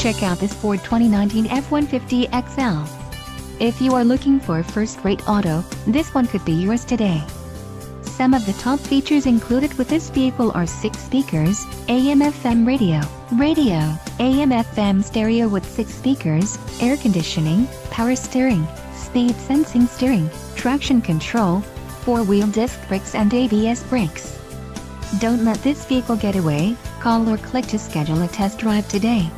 Check out this Ford 2019 F-150 XL. If you are looking for a first-rate auto, this one could be yours today. Some of the top features included with this vehicle are 6 speakers, AM/FM radio, AM/FM stereo with 6 speakers, air conditioning, power steering, speed sensing steering, traction control, 4-wheel disc brakes and ABS brakes. Don't let this vehicle get away. Call or click to schedule a test drive today.